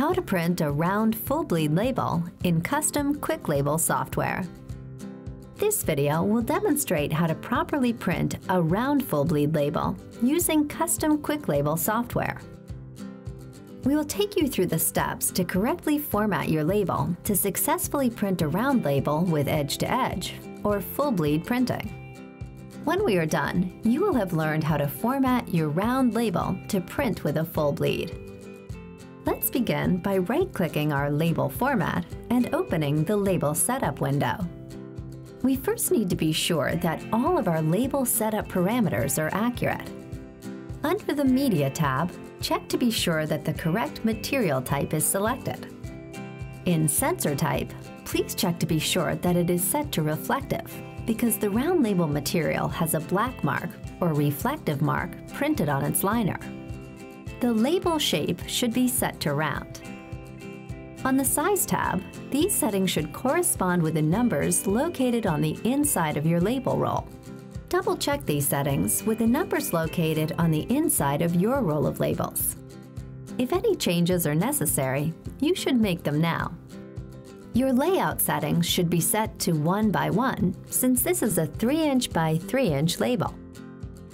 how to print a round full bleed label in custom Quick Label software. This video will demonstrate how to properly print a round full bleed label using custom Quick Label software. We will take you through the steps to correctly format your label to successfully print a round label with edge to edge or full bleed printing. When we are done, you will have learned how to format your round label to print with a full bleed. Let's begin by right-clicking our label format and opening the Label Setup window. We first need to be sure that all of our label setup parameters are accurate. Under the Media tab, check to be sure that the correct material type is selected. In Sensor Type, please check to be sure that it is set to reflective, because the round label material has a black mark or reflective mark printed on its liner. The label shape should be set to round. On the Size tab, these settings should correspond with the numbers located on the inside of your label roll. Double-check these settings with the numbers located on the inside of your roll of labels. If any changes are necessary, you should make them now. Your layout settings should be set to 1 by 1, since this is a 3-inch by 3-inch label.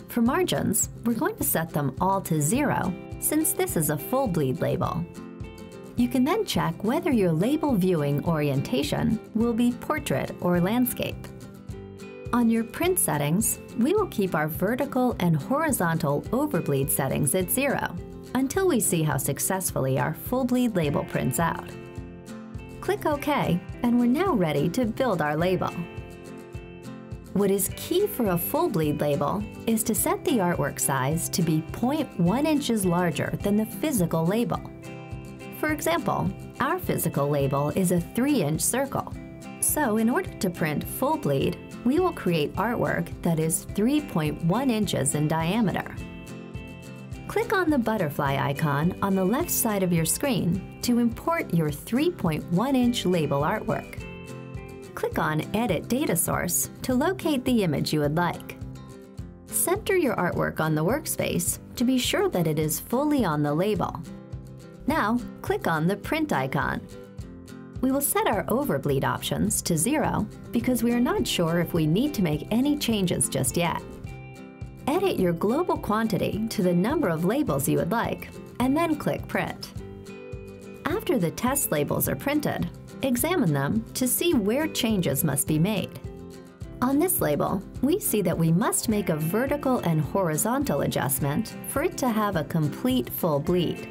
For margins, we're going to set them all to 0, since this is a full bleed label. You can then check whether your label viewing orientation will be portrait or landscape. On your print settings, we will keep our vertical and horizontal overbleed settings at 0, until we see how successfully our full bleed label prints out. Click OK, and we're now ready to build our label. What is key for a full bleed label is to set the artwork size to be 0.1 inches larger than the physical label. For example, our physical label is a 3-inch circle. So in order to print full bleed, we will create artwork that is 3.1 inches in diameter. Click on the butterfly icon on the left side of your screen to import your 3.1-inch label artwork. Click on Edit Data Source to locate the image you would like. Center your artwork on the workspace to be sure that it is fully on the label. Now, click on the print icon. We will set our overbleed options to 0 because we are not sure if we need to make any changes just yet. Edit your global quantity to the number of labels you would like, and then click Print. After the test labels are printed, examine them to see where changes must be made. On this label, we see that we must make a vertical and horizontal adjustment for it to have a complete full bleed.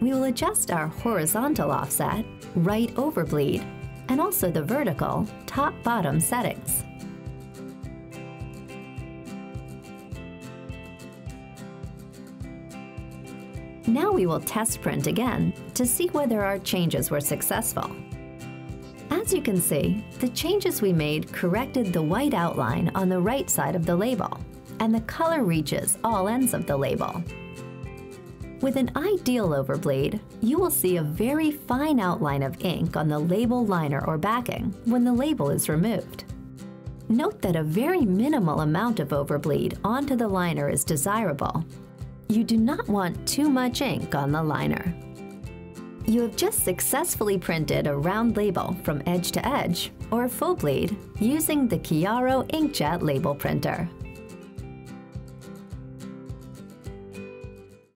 We will adjust our horizontal offset, right overbleed, and also the vertical, top-bottom settings. Now we will test print again to see whether our changes were successful. As you can see, the changes we made corrected the white outline on the right side of the label, and the color reaches all ends of the label. With an ideal overbleed, you will see a very fine outline of ink on the label liner or backing when the label is removed. Note that a very minimal amount of overbleed onto the liner is desirable. You do not want too much ink on the liner. You have just successfully printed a round label from edge to edge, or full bleed, using the Kiaro inkjet label printer.